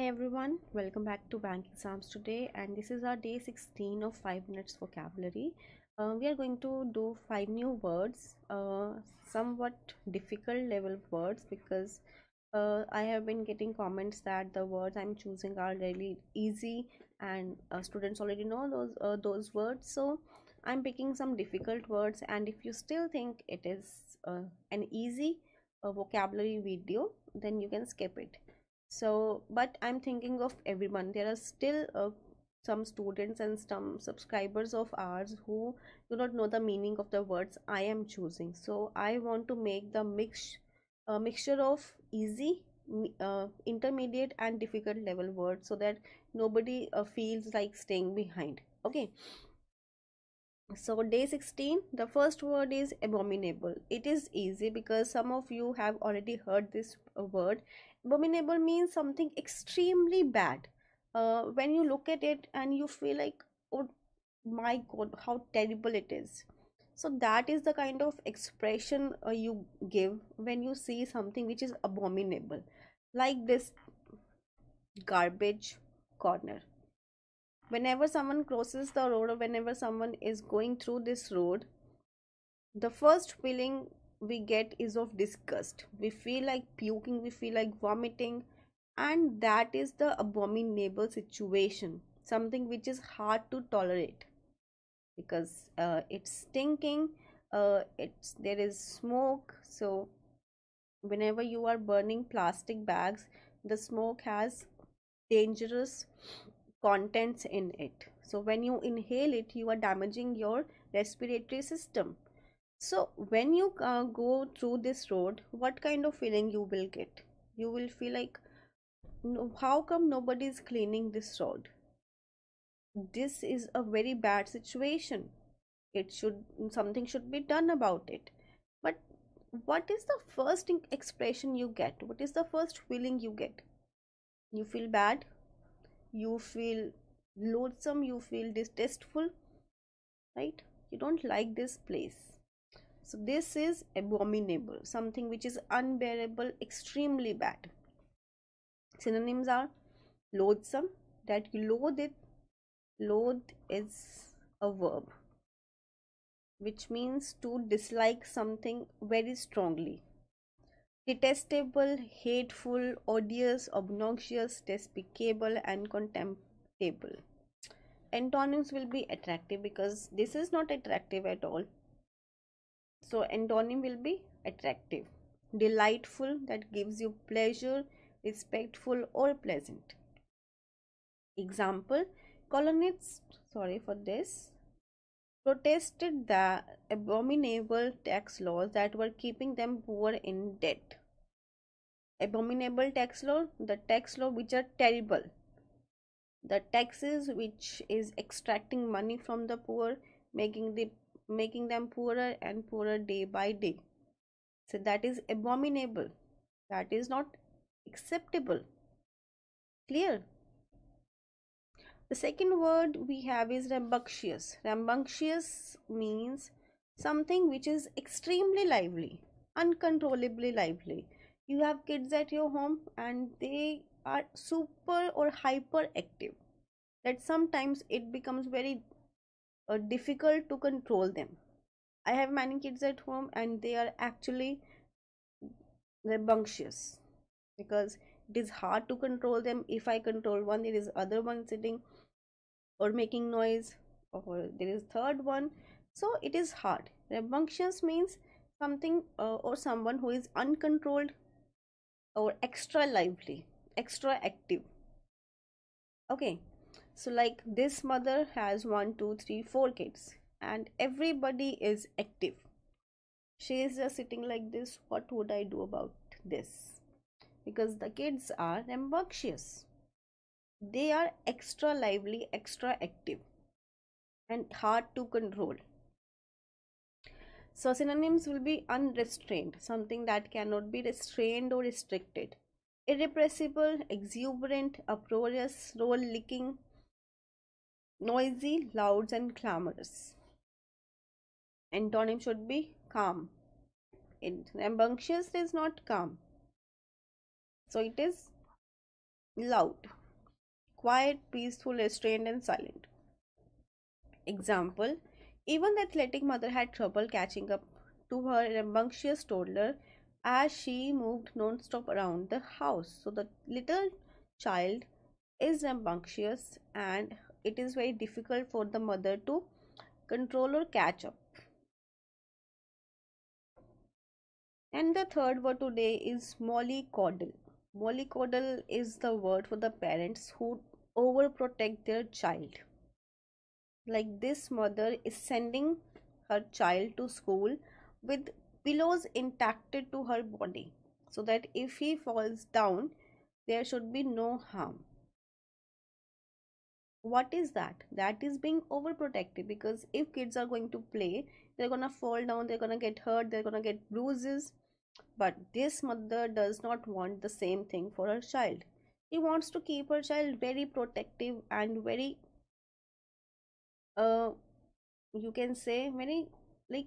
Hi everyone, welcome back to Bank Exams Today, and this is our day 16 of 5 minutes vocabulary. We are going to do 5 new words, somewhat difficult level words, because I have been getting comments that the words I'm choosing are really easy and students already know those words. So I'm picking some difficult words, and if you still think it is an easy vocabulary video, then you can skip it. So, but I'm thinking of everyone. There are still some students and some subscribers of ours who do not know the meaning of the words I am choosing. So I want to make the mixture of easy, intermediate and difficult level words, so that nobody feels like staying behind. Okay. So day 16, the first word is abominable. It is easy because some of you have already heard this word. Abominable means something extremely bad. When you look at it and you feel like, oh my god, how terrible it is. So that is the kind of expression you give when you see something which is abominable. Like this garbage corner. Whenever someone crosses the road, or whenever someone is going through this road, the first feeling we get is of disgust. We feel like puking, we feel like vomiting, and that is the abominable situation, something which is hard to tolerate because it's stinking, there is smoke. So whenever you are burning plastic bags, the smoke has dangerous contents in it. So when you inhale it, you are damaging your respiratory system. So when you go through this road, what kind of feeling you will get? You will feel like, no, how come nobody is cleaning this road? This is a very bad situation. Something should be done about it. But what is the first expression you get? What is the first feeling you get? You feel bad, you feel loathsome, you feel distasteful, right? You don't like this place. So this is abominable, something which is unbearable, extremely bad. Synonyms are loathsome, that you loathe it. Loathe is a verb which means to dislike something very strongly. Detestable, hateful, odious, obnoxious, despicable and contemptible. Antonyms will be attractive, because this is not attractive at all. So antonym will be attractive. Delightful, that gives you pleasure, respectful or pleasant. Example, colonists, sorry for this, protested the abominable tax laws that were keeping them poor in debt. Abominable tax law, the tax law which are terrible. The taxes which is extracting money from the poor, making them poorer and poorer day by day. So that is abominable. That is not acceptable. Clear? The second word we have is rambunctious. Rambunctious means something which is extremely lively, uncontrollably lively. You have kids at your home and they are super or hyperactive, that sometimes it becomes very difficult to control them. I have many kids at home and they are actually rambunctious, because it is hard to control them. If I control one, there is other one sitting or making noise, or there is third one. So it is hard. Rambunctious means something or someone who is uncontrolled or extra lively, extra active. Okay, so like this mother has 1, 2, 3, 4 kids and everybody is active. She is just sitting like this. What would I do about this? Because the kids are rambunctious. They are extra lively, extra active and hard to control. So synonyms will be unrestrained, something that cannot be restrained or restricted. Irrepressible, exuberant, uproarious, roll-licking, noisy, loud and clamorous. Antonym should be calm. Rambunctious is not calm. So it is loud, quiet, peaceful, restrained and silent. Example, even the athletic mother had trouble catching up to her rambunctious toddler as she moved non-stop around the house. So the little child is rambunctious and it is very difficult for the mother to control or catch up. And the third word today is mollycoddle. Mollycoddle is the word for the parents who overprotect their child. Like this mother is sending her child to school with pillows impacted to her body so that if he falls down, there should be no harm. What is that? That is being overprotective, because if kids are going to play, they're gonna fall down, they're gonna get hurt, they're gonna get bruises. But this mother does not want the same thing for her child. She wants to keep her child very protective and very, you can say, very, like,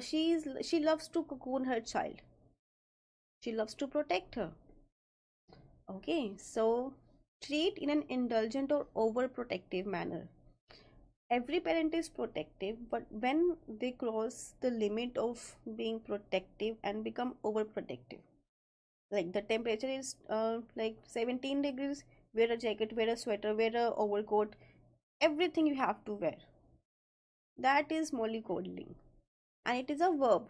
she loves to cocoon her child. She loves to protect her. Okay, so treat in an indulgent or overprotective manner. Every parent is protective, but when they cross the limit of being protective and become overprotective, like the temperature is like 17 degrees, wear a jacket, wear a sweater, wear a overcoat, everything you have to wear. That is mollycoddling, and it is a verb.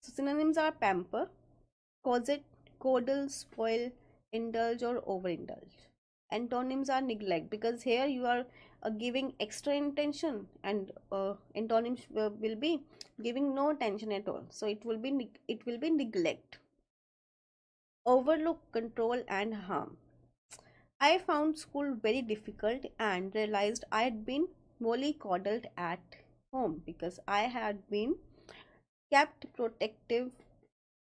So synonyms are pamper, coset, coddle, spoil, indulge or overindulge. Antonyms are neglect, because here you are giving extra attention, and antonyms will be giving no attention at all. So it will be neglect, overlook, control and harm. I found school very difficult and realized I had been mollycoddled at home because I had been kept protective,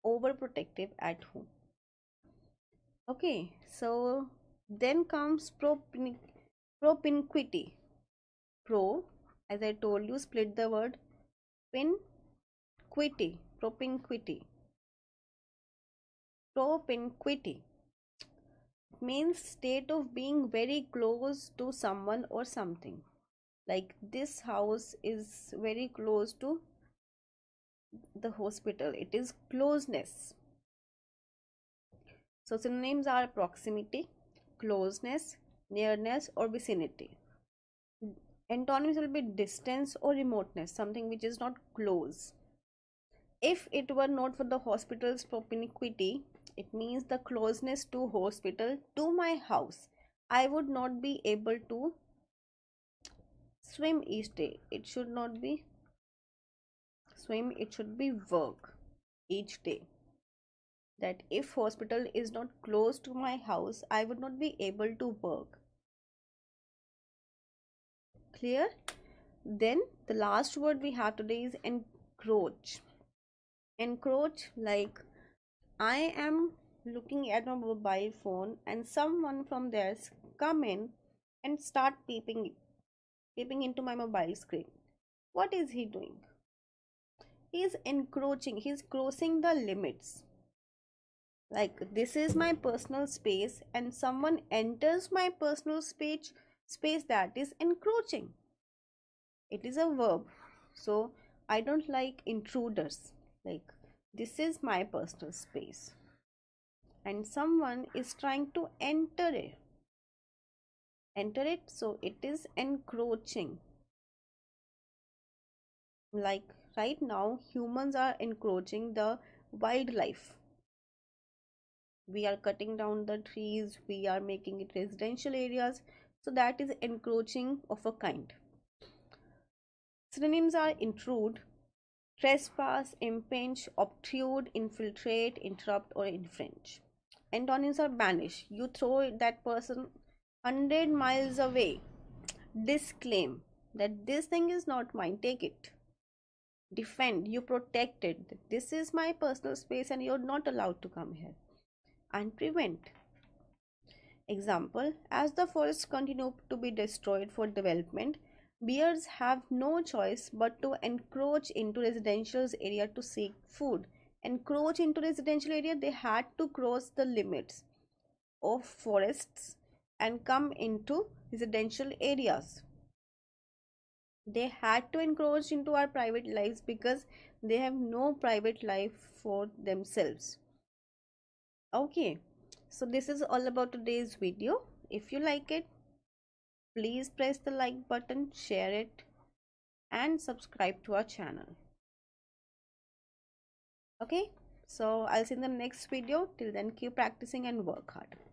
overprotective at home. Okay, so then comes propinquity. Pro, as I told you, split the word. Pinquity, propinquity. Propinquity means state of being very close to someone or something. Like this house is very close to the hospital. It is closeness. So synonyms are proximity, closeness, nearness or vicinity. Antonyms will be distance or remoteness, something which is not close. If it were not for the hospital's propinquity, it means the closeness to hospital, to my house, I would not be able to swim each day. It should not be swim, it should be work each day. That if hospital is not close to my house, I would not be able to work. Clear? Then the last word we have today is encroach. Encroach, like I am looking at my mobile phone and someone from there come in and start peeping into my mobile screen. What is he doing? He is encroaching. He is crossing the limits. Like, this is my personal space and someone enters my personal space, that is encroaching. It is a verb. So I don't like intruders. Like, this is my personal space and someone is trying to enter it. So it is encroaching. Like right now, humans are encroaching the wildlife. We are cutting down the trees, we are making it residential areas. So that is encroaching of a kind. Synonyms are intrude, trespass, impinge, obtrude, infiltrate, interrupt or infringe. Antonyms are banish. You throw that person 100 miles away. Disclaim, that this thing is not mine, take it. Defend, you protect it. This is my personal space and you're not allowed to come here. And prevent. Example, as the forests continue to be destroyed for development, bears have no choice but to encroach into residential area to seek food. Encroach into residential area, they had to cross the limits. of forests and come into residential areas. They had to encroach into our private lives because they have no private life for themselves. Okay, so this is all about today's video. If you like it, please press the like button, share it, and subscribe to our channel. Okay, so I'll see you in the next video. Till then, keep practicing and work hard.